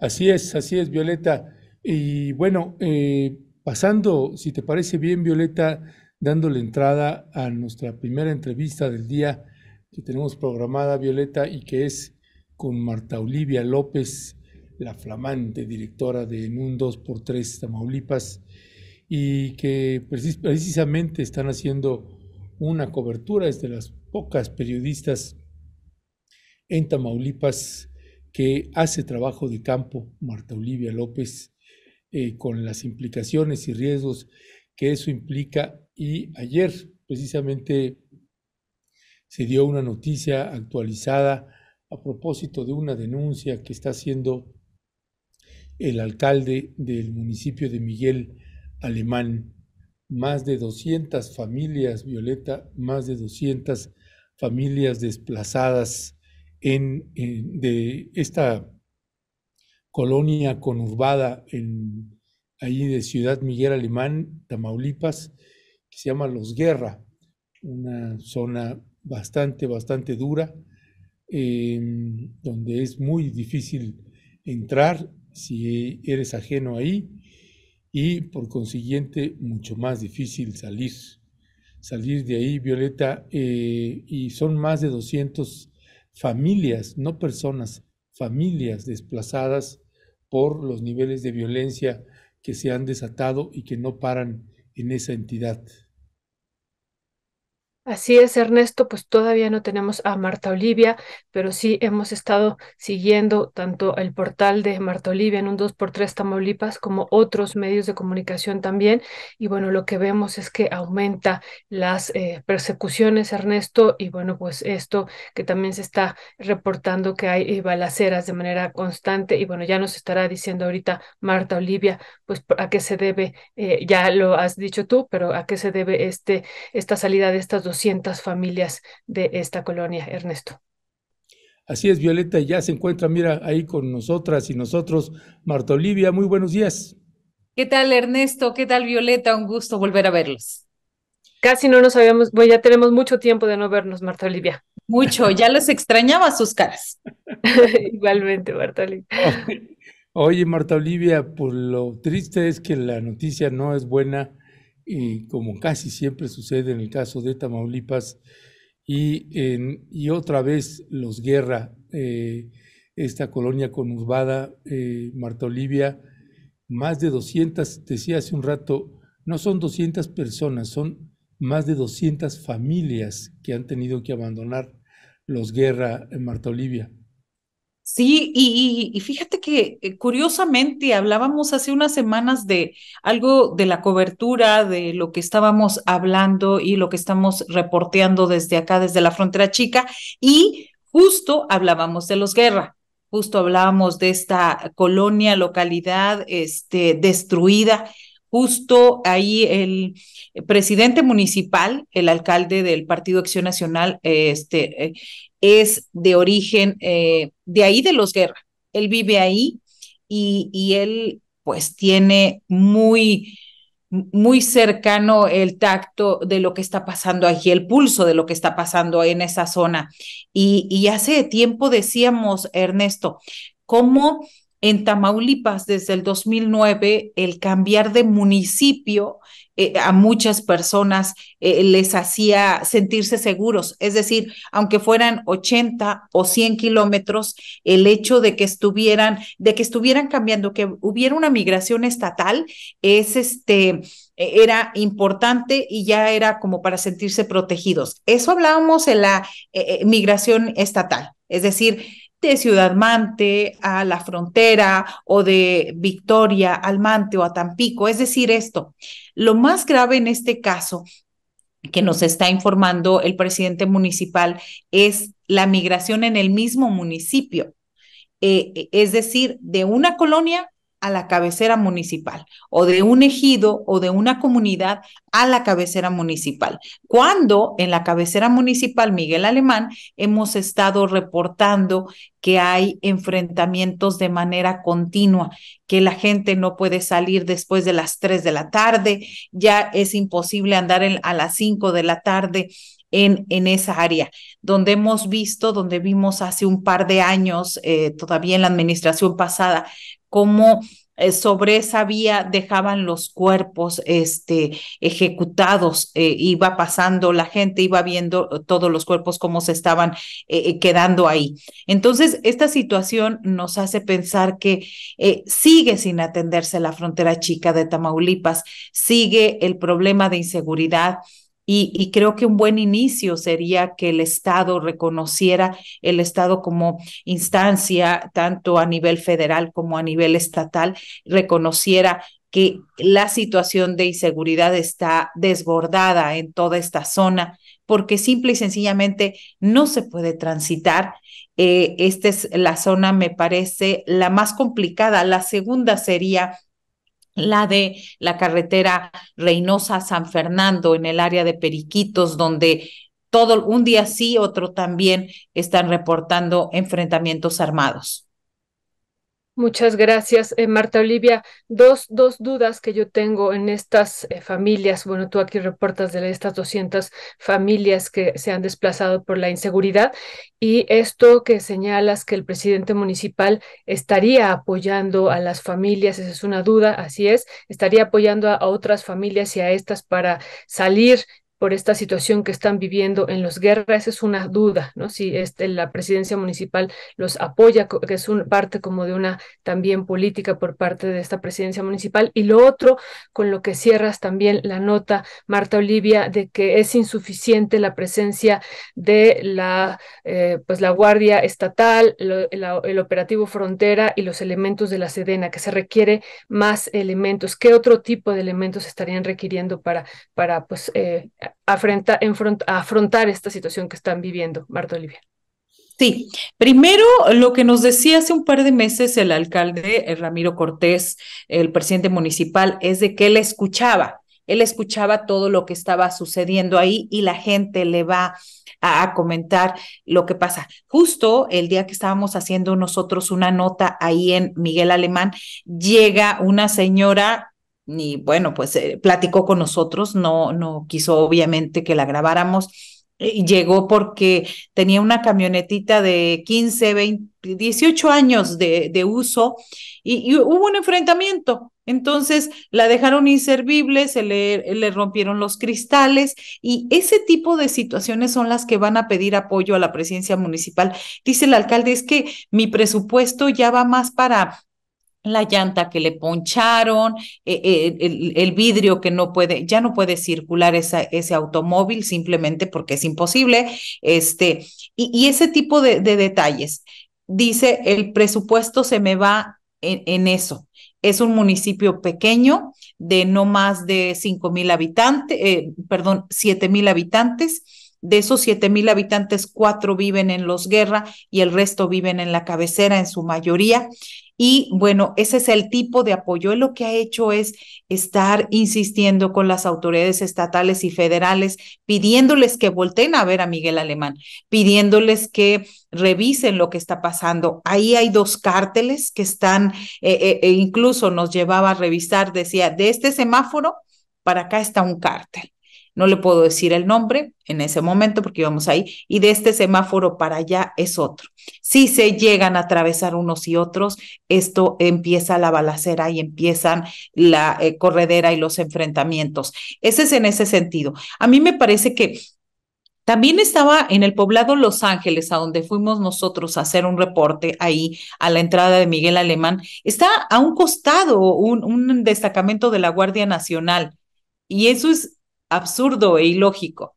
Así es, Violeta. Y bueno, pasando, si te parece bien, Violeta, dándole entrada a nuestra primera entrevista del día que tenemos programada, Violeta, y que es con Martha Olivia López, la flamante directora de En Un 2x3 Tamaulipas, y que precisamente están haciendo una cobertura, es de las pocas periodistas en Tamaulipas que hace trabajo de campo, Martha Olivia López, con las implicaciones y riesgos que eso implica. Y ayer precisamente se dio una noticia actualizada a propósito de una denuncia que está haciendo el alcalde del municipio de Miguel Alemán. Más de 200 familias, Violeta, más de 200 familias desplazadas de esta colonia conurbada ahí de Ciudad Miguel Alemán, Tamaulipas, que se llama Los Guerra, una zona bastante, bastante dura, donde es muy difícil entrar si eres ajeno ahí y por consiguiente mucho más difícil salir de ahí, Violeta, y son más de 200 familias, no personas, familias desplazadas por los niveles de violencia que se han desatado y que no paran en esa entidad. Así es, Ernesto, pues todavía no tenemos a Martha Olivia, pero sí hemos estado siguiendo tanto el portal de Martha Olivia en Un 2x3 Tamaulipas como otros medios de comunicación también. Y bueno, lo que vemos es que aumenta las persecuciones, Ernesto, y bueno, pues esto que también se está reportando que hay balaceras de manera constante. Y bueno, ya nos estará diciendo ahorita Martha Olivia, pues a qué se debe, ya lo has dicho tú, pero a qué se debe esta salida de estas 200 familias de esta colonia, Ernesto. Así es, Violeta, ya se encuentra, mira, ahí con nosotras y nosotros, Martha Olivia, muy buenos días. ¿Qué tal, Ernesto? ¿Qué tal, Violeta? Un gusto volver a verlos. Casi no nos habíamos, bueno, ya tenemos mucho tiempo de no vernos, Martha Olivia. Mucho, ya los extrañaba sus caras. Igualmente, Martha Olivia. Oye, Martha Olivia, pues lo triste es que la noticia no es buena, y como casi siempre sucede en el caso de Tamaulipas, y otra vez Los Guerra, esta colonia conurbada, Martha Olivia, más de 200, decía hace un rato, no son 200 personas, son más de 200 familias que han tenido que abandonar Los Guerra, Martha Olivia. Sí, y fíjate que curiosamente hablábamos hace unas semanas de algo de la cobertura, de lo que estábamos hablando y lo que estamos reporteando desde acá, desde la Frontera Chica, y justo hablábamos de Los Guerra, justo hablábamos de esta colonia, localidad destruida. Justo ahí el presidente municipal, el alcalde del Partido Acción Nacional, es de origen de ahí de Los Guerra. Él vive ahí y él pues tiene muy, muy cercano el tacto de lo que está pasando allí, el pulso de lo que está pasando en esa zona. Y hace tiempo decíamos, Ernesto, cómo en Tamaulipas, desde el 2009, el cambiar de municipio a muchas personas les hacía sentirse seguros. Es decir, aunque fueran 80 o 100 kilómetros, el hecho de que estuvieran cambiando, que hubiera una migración estatal, era importante y ya era como para sentirse protegidos. Eso hablábamos en la migración estatal, es decir, de Ciudad Mante a la frontera o de Victoria al Mante o a Tampico. Es decir, esto, lo más grave en este caso que nos está informando el presidente municipal es la migración en el mismo municipio, es decir, de una colonia a la cabecera municipal o de un ejido o de una comunidad a la cabecera municipal. Cuando en la cabecera municipal Miguel Alemán hemos estado reportando que hay enfrentamientos de manera continua, que la gente no puede salir después de las 3 de la tarde, ya es imposible andar a las 5 de la tarde en esa área, donde hemos visto, donde vimos hace un par de años, todavía en la administración pasada, cómo sobre esa vía dejaban los cuerpos ejecutados, iba pasando la gente, iba viendo todos los cuerpos cómo se estaban quedando ahí. Entonces, esta situación nos hace pensar que sigue sin atenderse la frontera chica de Tamaulipas, sigue el problema de inseguridad. Y creo que un buen inicio sería que el Estado reconociera el Estado como instancia, tanto a nivel federal como a nivel estatal, reconociera que la situación de inseguridad está desbordada en toda esta zona, porque simple y sencillamente no se puede transitar. Esta es la zona, me parece, la más complicada. La segunda sería la de la carretera Reynosa-San Fernando en el área de Periquitos, donde todo un día sí, otro también están reportando enfrentamientos armados. Muchas gracias, Martha Olivia. Dos dudas que yo tengo en estas familias. Bueno, tú aquí reportas de estas 200 familias que se han desplazado por la inseguridad, y esto que señalas que el presidente municipal estaría apoyando a las familias, esa es una duda, así es, estaría apoyando a otras familias y a estas para salir por esta situación que están viviendo en Los Guerra. Esa es una duda, ¿no? Si la presidencia municipal los apoya, que es una parte como de una también política por parte de esta presidencia municipal. Y lo otro, con lo que cierras también la nota, Martha Olivia, de que es insuficiente la presencia de la Guardia Estatal, el operativo Frontera y los elementos de la Sedena, que se requiere más elementos. ¿Qué otro tipo de elementos estarían requiriendo para afrontar esta situación que están viviendo, Martha Olivia? Sí, primero lo que nos decía hace un par de meses el alcalde Ramiro Cortés, el presidente municipal, es de que él escuchaba todo lo que estaba sucediendo ahí y la gente le va a comentar lo que pasa. Justo el día que estábamos haciendo nosotros una nota ahí en Miguel Alemán, llega una señora. Y bueno, pues platicó con nosotros, no quiso obviamente que la grabáramos, llegó porque tenía una camionetita de 15, 20, 18 años de uso y hubo un enfrentamiento. Entonces la dejaron inservible, se le rompieron los cristales y ese tipo de situaciones son las que van a pedir apoyo a la presidencia municipal. Dice el alcalde, es que mi presupuesto ya va más para la llanta que le poncharon, el vidrio que ya no puede circular ese automóvil simplemente porque es imposible, y ese tipo de detalles. Dice, el presupuesto se me va en eso. Es un municipio pequeño de no más de 5,000 habitantes, 7,000 habitantes. De esos 7,000 habitantes, 4 viven en Los Guerra y el resto viven en la cabecera en su mayoría. Y bueno, ese es el tipo de apoyo. Lo que ha hecho es estar insistiendo con las autoridades estatales y federales, pidiéndoles que volteen a ver a Miguel Alemán, pidiéndoles que revisen lo que está pasando. Ahí hay dos cárteles que están, incluso nos llevaba a revisar, decía, de este semáforo para acá está un cártel. No le puedo decir el nombre en ese momento porque íbamos ahí, y de este semáforo para allá es otro. Si se llegan a atravesar unos y otros, esto empieza la balacera y empiezan la corredera y los enfrentamientos. Ese es en ese sentido. A mí me parece que también estaba en el poblado Los Ángeles, a donde fuimos nosotros a hacer un reporte ahí a la entrada de Miguel Alemán. Está a un costado un destacamento de la Guardia Nacional y eso es absurdo e ilógico.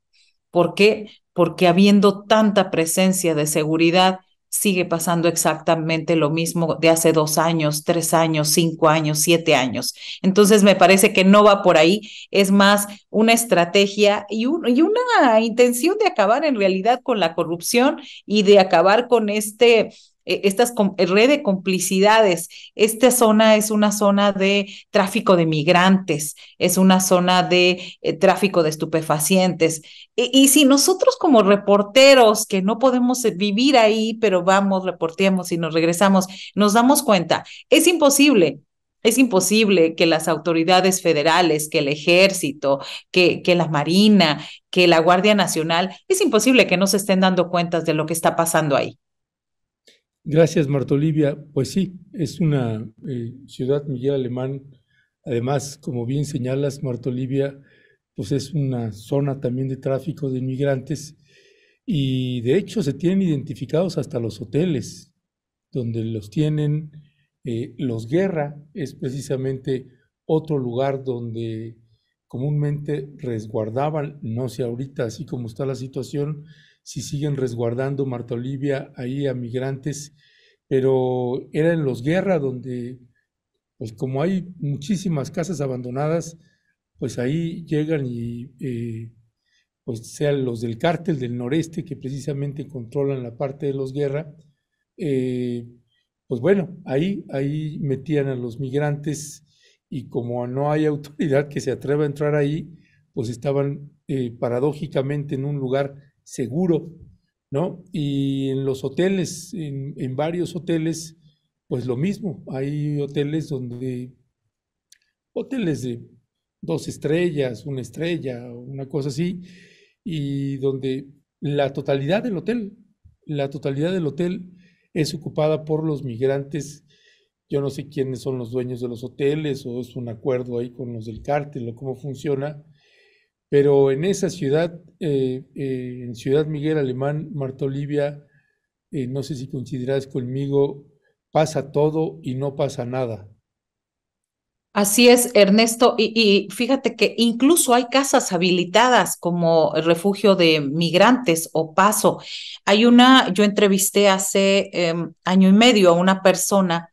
¿Por qué? Porque habiendo tanta presencia de seguridad, sigue pasando exactamente lo mismo de hace 2 años, 3 años, 5 años, 7 años. Entonces me parece que no va por ahí, es más una estrategia y una intención de acabar en realidad con la corrupción y de acabar con estas red de complicidades. Esta zona es una zona de tráfico de migrantes, es una zona de tráfico de estupefacientes. Y si nosotros como reporteros, que no podemos vivir ahí, pero vamos, reporteamos y nos regresamos, nos damos cuenta, es imposible. Es imposible que las autoridades federales, que el ejército, que la Marina, que la Guardia Nacional, es imposible que no se estén dando cuentas de lo que está pasando ahí. Gracias, Marta Olivia. Pues sí, es una ciudad, Miguel Alemán. Además, como bien señalas, Marta Olivia, pues es una zona también de tráfico de inmigrantes y de hecho se tienen identificados hasta los hoteles, donde los tienen. Los Guerra es precisamente otro lugar donde comúnmente resguardaban, no sé ahorita así como está la situación, si siguen resguardando, Marta Olivia, ahí a migrantes, pero era en Los Guerra donde, pues como hay muchísimas casas abandonadas, pues ahí llegan y pues sean los del Cártel del Noreste que precisamente controlan la parte de Los Guerra, pues bueno, ahí metían a los migrantes y como no hay autoridad que se atreva a entrar ahí, pues estaban paradójicamente en un lugar seguro, ¿no? Y en los hoteles, en varios hoteles, pues lo mismo. Hay hoteles donde, hoteles de 2 estrellas, 1 estrella, una cosa así, y donde la totalidad del hotel es ocupada por los migrantes. Yo no sé quiénes son los dueños de los hoteles o es un acuerdo ahí con los del cártel o cómo funciona, pero en esa ciudad, en Ciudad Miguel Alemán, Marta Olivia, no sé si consideras conmigo, pasa todo y no pasa nada. Así es, Ernesto, y fíjate que incluso hay casas habilitadas como refugio de migrantes o paso. Hay una, yo entrevisté hace año y medio a una persona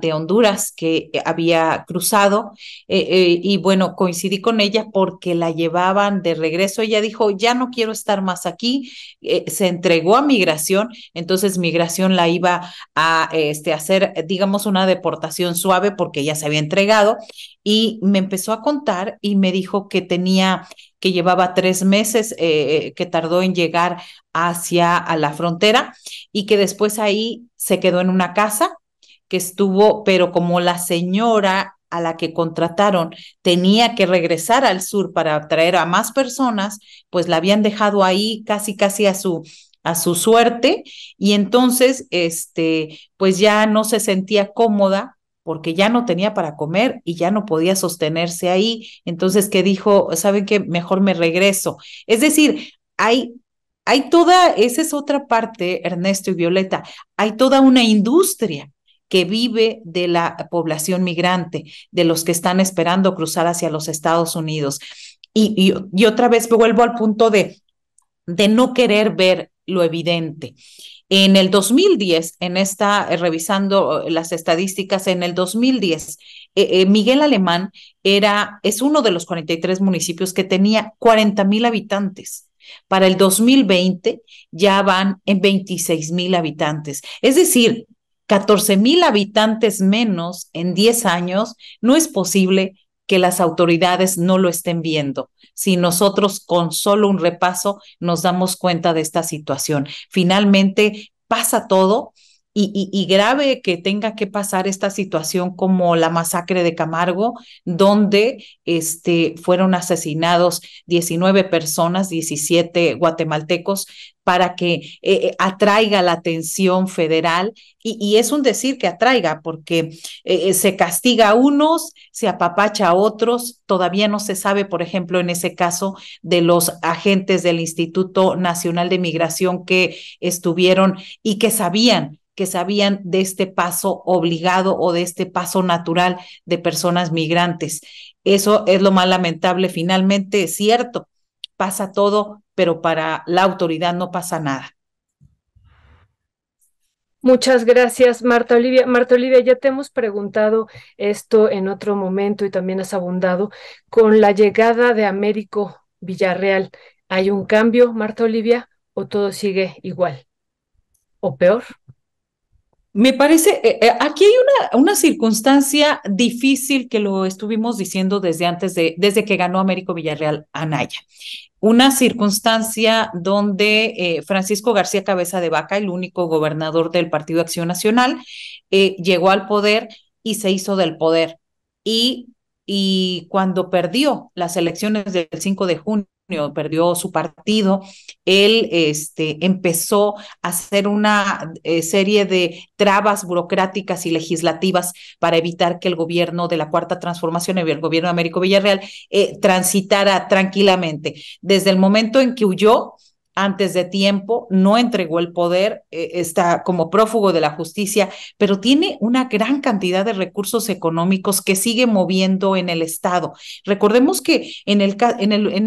de Honduras que había cruzado y bueno, coincidí con ella porque la llevaban de regreso. Ella dijo, ya no quiero estar más aquí, se entregó a Migración, entonces Migración la iba a hacer, digamos, una deportación suave porque ella se había entregado y me empezó a contar y me dijo que tenía... que llevaba 3 meses, que tardó en llegar a la frontera y que después ahí se quedó en una casa que estuvo, pero como la señora a la que contrataron tenía que regresar al sur para atraer a más personas, pues la habían dejado ahí casi a su suerte y entonces pues ya no se sentía cómoda porque ya no tenía para comer y ya no podía sostenerse ahí. Entonces, ¿qué dijo? ¿Saben qué? Mejor me regreso. Es decir, hay toda, esa es otra parte, Ernesto y Violeta, hay toda una industria que vive de la población migrante, de los que están esperando cruzar hacia los Estados Unidos. Y otra vez vuelvo al punto de no querer ver lo evidente. En el 2010, revisando las estadísticas, en el 2010, Miguel Alemán es uno de los 43 municipios que tenía 40,000 habitantes. Para el 2020 ya van en 26,000 habitantes. Es decir, 14,000 habitantes menos en 10 años. No es posible que las autoridades no lo estén viendo. Si nosotros con solo un repaso nos damos cuenta de esta situación. Finalmente pasa todo y grave que tenga que pasar esta situación como la masacre de Camargo, donde fueron asesinados 19 personas, 17 guatemaltecos, para que atraiga la atención federal, y es un decir que atraiga, porque se castiga a unos, se apapacha a otros, todavía no se sabe, por ejemplo, en ese caso de los agentes del Instituto Nacional de Migración que estuvieron y que sabían de este paso obligado o de este paso natural de personas migrantes. Eso es lo más lamentable, finalmente es cierto, pasa todo, pero para la autoridad no pasa nada. Muchas gracias, Marta Olivia. Marta Olivia, ya te hemos preguntado esto en otro momento y también has abundado. Con la llegada de Américo Villarreal, ¿hay un cambio, Marta Olivia, o todo sigue igual o peor? Me parece, aquí hay una circunstancia difícil que lo estuvimos diciendo desde que ganó Américo Villarreal Anaya. Una circunstancia donde Francisco García Cabeza de Vaca, el único gobernador del Partido Acción Nacional, llegó al poder y se hizo del poder. Y cuando perdió las elecciones del 5 de junio, perdió su partido, él empezó a hacer una serie de trabas burocráticas y legislativas para evitar que el gobierno de la Cuarta Transformación, el gobierno de Américo Villarreal, transitara tranquilamente. Desde el momento en que huyó, antes de tiempo, no entregó el poder, está como prófugo de la justicia, pero tiene una gran cantidad de recursos económicos que sigue moviendo en el Estado. Recordemos que en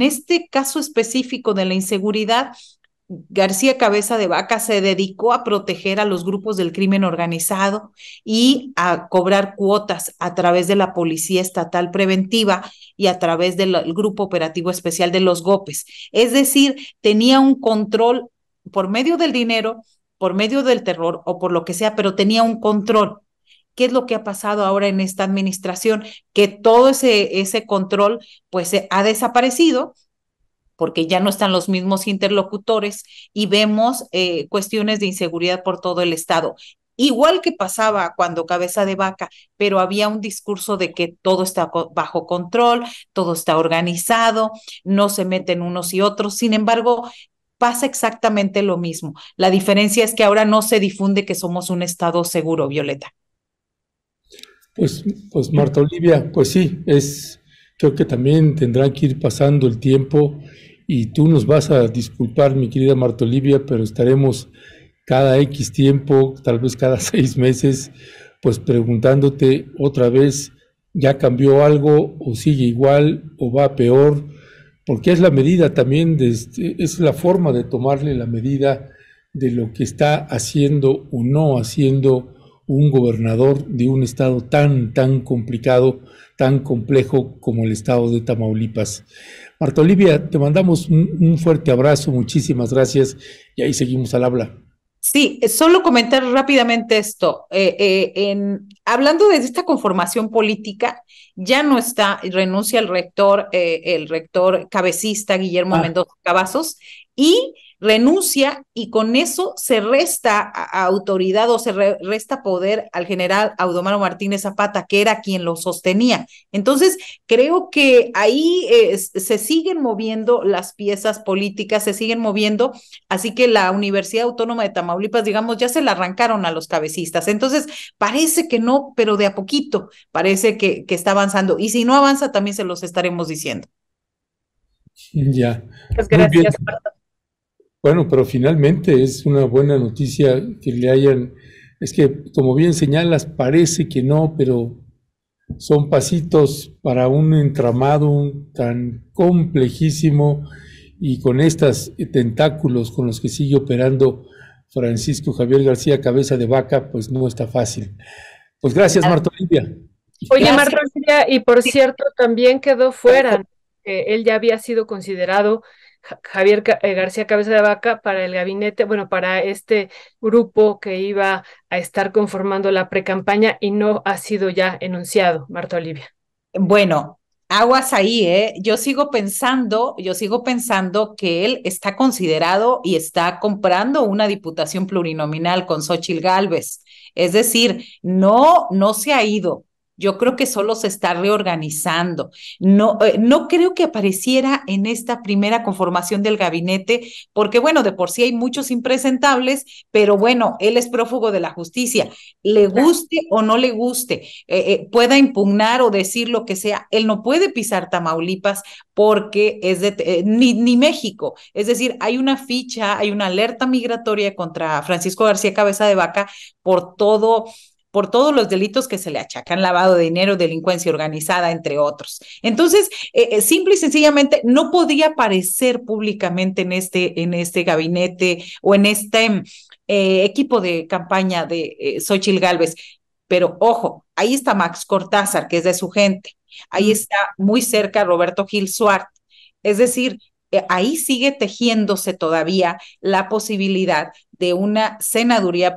este caso específico de la inseguridad, García Cabeza de Vaca se dedicó a proteger a los grupos del crimen organizado y a cobrar cuotas a través de la Policía Estatal Preventiva y a través del Grupo Operativo Especial de los GOPES. Es decir, tenía un control por medio del dinero, por medio del terror o por lo que sea, pero tenía un control. ¿Qué es lo que ha pasado ahora en esta administración? Que todo ese control pues ha desaparecido, porque ya no están los mismos interlocutores y vemos cuestiones de inseguridad por todo el Estado. Igual que pasaba cuando Cabeza de Vaca, pero había un discurso de que todo está bajo control, todo está organizado, no se meten unos y otros. Sin embargo, pasa exactamente lo mismo. La diferencia es que ahora no se difunde que somos un Estado seguro, Violeta. Pues Martha Olivia, pues sí, creo que también tendrán que ir pasando el tiempo y tú nos vas a disculpar, mi querida Martha Olivia, pero estaremos cada X tiempo, tal vez cada 6 meses, pues preguntándote otra vez, ¿ya cambió algo o sigue igual o va peor? Porque es la medida también, es la forma de tomarle la medida de lo que está haciendo o no haciendo un gobernador de un estado tan complicado, tan complejo como el estado de Tamaulipas. Martha Olivia, te mandamos un fuerte abrazo, muchísimas gracias, y ahí seguimos al habla. Sí, solo comentar rápidamente esto. Hablando de esta conformación política, ya no está, renuncia el rector cabecista Guillermo Mendoza Cavazos, y renuncia, y con eso se resta a autoridad o se resta poder al general Audomaro Martínez Zapata, que era quien lo sostenía. Entonces, creo que ahí se siguen moviendo las piezas políticas, se siguen moviendo, así que la Universidad Autónoma de Tamaulipas, digamos, ya se la arrancaron a los cabecistas. Entonces, parece que no, pero de a poquito parece que está avanzando. Y si no avanza, también se los estaremos diciendo. Ya. Pues gracias, Martha. Bueno, pero finalmente es una buena noticia que le hayan, es que como bien señalas, parece que no, pero son pasitos para un entramado tan complejísimo y con estos tentáculos con los que sigue operando Francisco Javier García Cabeza de Vaca, pues no está fácil. Pues gracias, Martha Olivia. Oye, Martha Olivia, y por cierto, también quedó fuera, él ya había sido considerado, Javier García Cabeza de Vaca, para el gabinete, bueno, para este grupo que iba a estar conformando la precampaña, y no ha sido ya enunciado, Martha Olivia. Bueno, aguas ahí, yo sigo pensando que él está considerado y está comprando una diputación plurinominal con Xóchitl Gálvez, es decir, no se ha ido. Yo creo que solo se está reorganizando. No creo que apareciera en esta primera conformación del gabinete, porque bueno, de por sí hay muchos impresentables, pero bueno, él es prófugo de la justicia. Le guste o no le guste, pueda impugnar o decir lo que sea, él no puede pisar Tamaulipas porque es ni México. Es decir, hay una alerta migratoria contra Francisco García Cabeza de Vaca por todos los delitos que se le achacan, lavado de dinero, delincuencia organizada, entre otros. Entonces, simple y sencillamente, no podía aparecer públicamente en este gabinete o en este equipo de campaña de Xóchitl Gálvez. Pero ojo, ahí está Max Cortázar, que es de su gente. Ahí está muy cerca Roberto Gil Zuarth. Es decir, ahí sigue tejiéndose todavía la posibilidad de una senaduría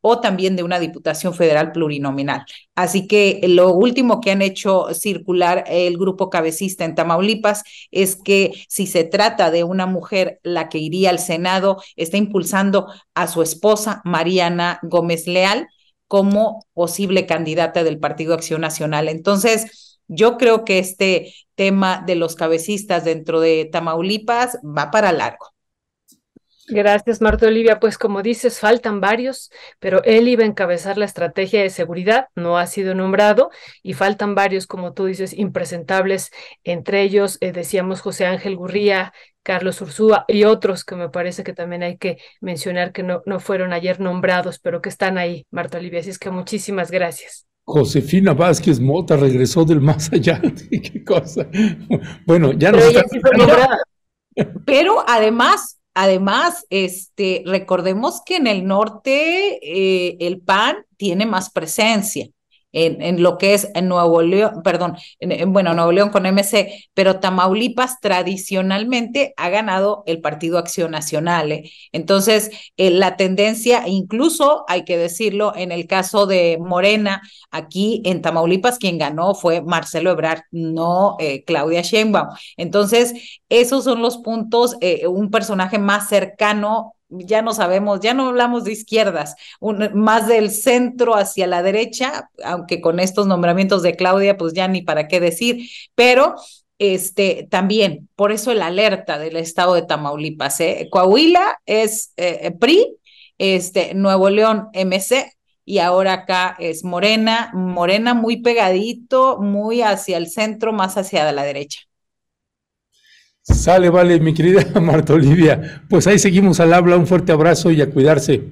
o también de una diputación federal plurinominal. Así que lo último que han hecho circular el grupo cabecista en Tamaulipas es que si se trata de una mujer la que iría al Senado, está impulsando a su esposa Mariana Gómez Leal, como posible candidata del Partido Acción Nacional. Entonces, yo creo que este tema de los cabecistas dentro de Tamaulipas va para largo. Gracias, Marta Olivia. Pues como dices, faltan varios, pero él iba a encabezar la estrategia de seguridad, no ha sido nombrado, y faltan varios, como tú dices, impresentables, entre ellos, decíamos, José Ángel Gurría, Carlos Urzúa y otros que me parece que también hay que mencionar que no fueron ayer nombrados, pero que están ahí, Marta Olivia. Así es que muchísimas gracias. Josefina Vázquez Mota regresó del más allá. ¿Qué cosa? Bueno, ya no está. Pero además, recordemos que en el norte el PAN tiene más presencia en lo que es en Nuevo León, perdón, Nuevo León con MC, pero Tamaulipas tradicionalmente ha ganado el Partido Acción Nacional. Entonces, la tendencia, incluso hay que decirlo, en el caso de Morena, aquí en Tamaulipas quien ganó fue Marcelo Ebrard, no Claudia Sheinbaum. Entonces, esos son los puntos, un personaje más cercano. Ya no sabemos, ya no hablamos de izquierdas, más del centro hacia la derecha, aunque con estos nombramientos de Claudia, pues ya ni para qué decir, pero también, por eso el alerta del estado de Tamaulipas, Coahuila es PRI, Nuevo León MC, y ahora acá es Morena muy pegadito, muy hacia el centro, más hacia la derecha. Sale, vale, mi querida Marta Olivia. Pues ahí seguimos al habla, un fuerte abrazo y a cuidarse.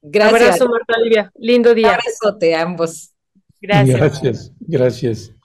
Gracias. Abrazo, Marta Olivia. Lindo día. Abrazote a ambos. Gracias. Gracias.